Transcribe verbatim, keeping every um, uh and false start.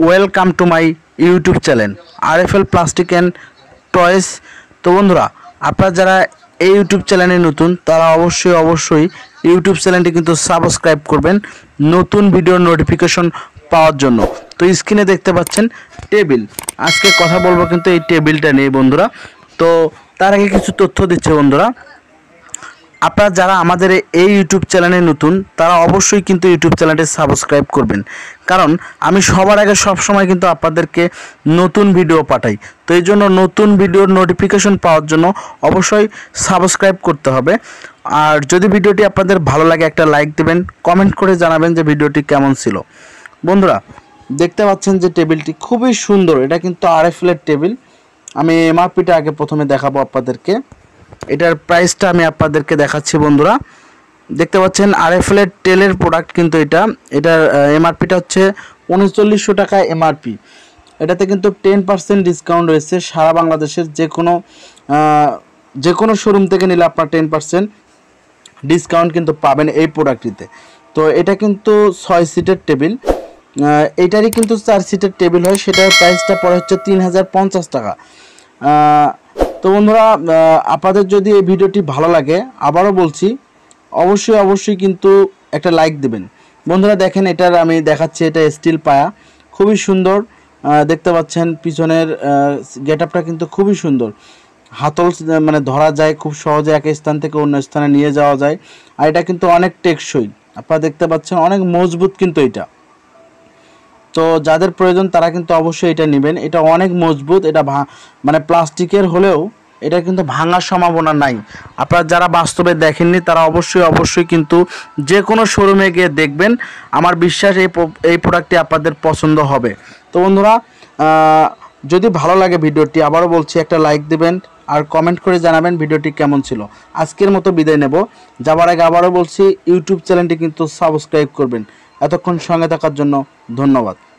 Welcome to my YouTube channel R F L plastic and toys. तो बंधुरा अपना जरा यूट्यूब चैनल नतून तारा अवश्य अवश्य यूट्यूब चैनल क्योंकि सबस्क्राइब करबें नतून भिडियोर नोटिफिकेशन पावर जो। तो स्क्रिने देखते पाच्छेन टेबिल, आज के कथा बोलबो किन्तु ये टेबिलटा निये बंधुरा। तो तार आगे किछु तथ्य दिच्छे बंधुरा, आपनारा जारा आमादेर एई यूट्यूब चैनले नतून तारा अवश्यई किन्तु यूट्यूब चैनलटी सबस्क्राइब करबेन, कारण आमी सबार आगे सब समय किन्तु आपनादेरके नतून भिडियो पाठाई। तो एइजोन्नो नतून भिडियोर नोटिफिकेशन पाओयार जोन्नो अवश्यई सबस्क्राइब करते हबे। आर जोदि भिडियोटी आपनादेर भालो लागे एकटा लाइक दिबेन, कमेंट करे जानाबेन जे भिडियोटी केमन छिलो। बंधुरा देखते पाच्छेन जे टेबिलटी खूबई सुंदर, एटा किन्तु आरएफएल एर टेबिल। आमी एमआरपिटे आगे प्रथमे देखाबो आपनादेरके, एटार प्राइसटा आमी आपनादेरके देखाच्छि बंधुरा। देखते पाच्छेन आरएफएल एर टेलेर प्रोडक्ट किन्तु एटा, एटार एमआरपिटा हच्छे उनचल्लिशशो टाका एमआरपि। एटाते किन्तु टेन पार्सेंट डिसकाउंट रयेछे, सारा बांग्लादेशेर जे कोनो जे कोनो शोरूम थेके निले आपनारा टेन पार्सेंट डिसकाउंट किन्तु पाबेन एई प्रोडक्टटिते। तो एटा किन्तु छय सीटेर टेबिल, एटारই কিন্তু চার সিটের টেবিল হয়, সেটার প্রাইসটা পড়ে হচ্ছে তিন হাজার পঞ্চাশ টাকা। তো বন্ধুরা আপনাদের যদি এই ভিডিওটি ভালো লাগে আবারও বলছি অবশ্যই অবশ্যই কিন্তু একটা লাইক দেবেন। বন্ধুরা দেখেন এটার আমি দেখাচ্ছি, এটা স্টিল পায়া খুবই সুন্দর, দেখতে পাচ্ছেন পিছনের গেট আপটা কিন্তু খুবই সুন্দর, হাতল মানে ধরা যায় খুব সহজে, এক স্থান থেকে অন্য স্থানে নিয়ে যাওয়া যায়। আর এটা কিন্তু অনেক টেকসই, আপনারা দেখতে পাচ্ছেন অনেক মজবুত কিন্তু এটা। तो যাদের প্রয়োজন তারা কিন্তু অবশ্যই এটা নেবেন, এটা অনেক মজবুত, এটা মানে প্লাস্টিকের হলেও এটা কিন্তু ভাঙার সম্ভাবনা নাই। আপনারা যারা বাস্তবে দেখেননি তারা অবশ্যই অবশ্যই কিন্তু যে কোনো শোরুমে গিয়ে দেখবেন, আমার বিশ্বাস এই এই প্রোডাক্টটি আপনাদের পছন্দ হবে। তো বন্ধুরা যদি ভালো লাগে ভিডিওটি আবারও বলছি একটা লাইক দিবেন আর কমেন্ট করে জানাবেন ভিডিওটি কেমন ছিল। আজকের মতো বিদায় নেব, যাবার আগে আবারও বলছি ইউটিউব চ্যানেলটি কিন্তু সাবস্ক্রাইব করবেন। এতক্ষণ সঙ্গে থাকার জন্য ধন্যবাদ।